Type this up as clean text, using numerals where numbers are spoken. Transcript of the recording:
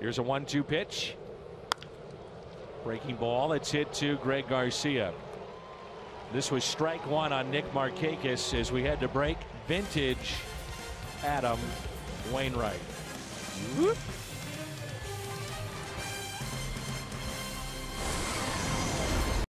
Here's a 1-2 pitch. Breaking ball. It's hit to Greg Garcia. This was strike one on Nick Markakis as we had to break. Vintage Adam Wainwright. Whoop.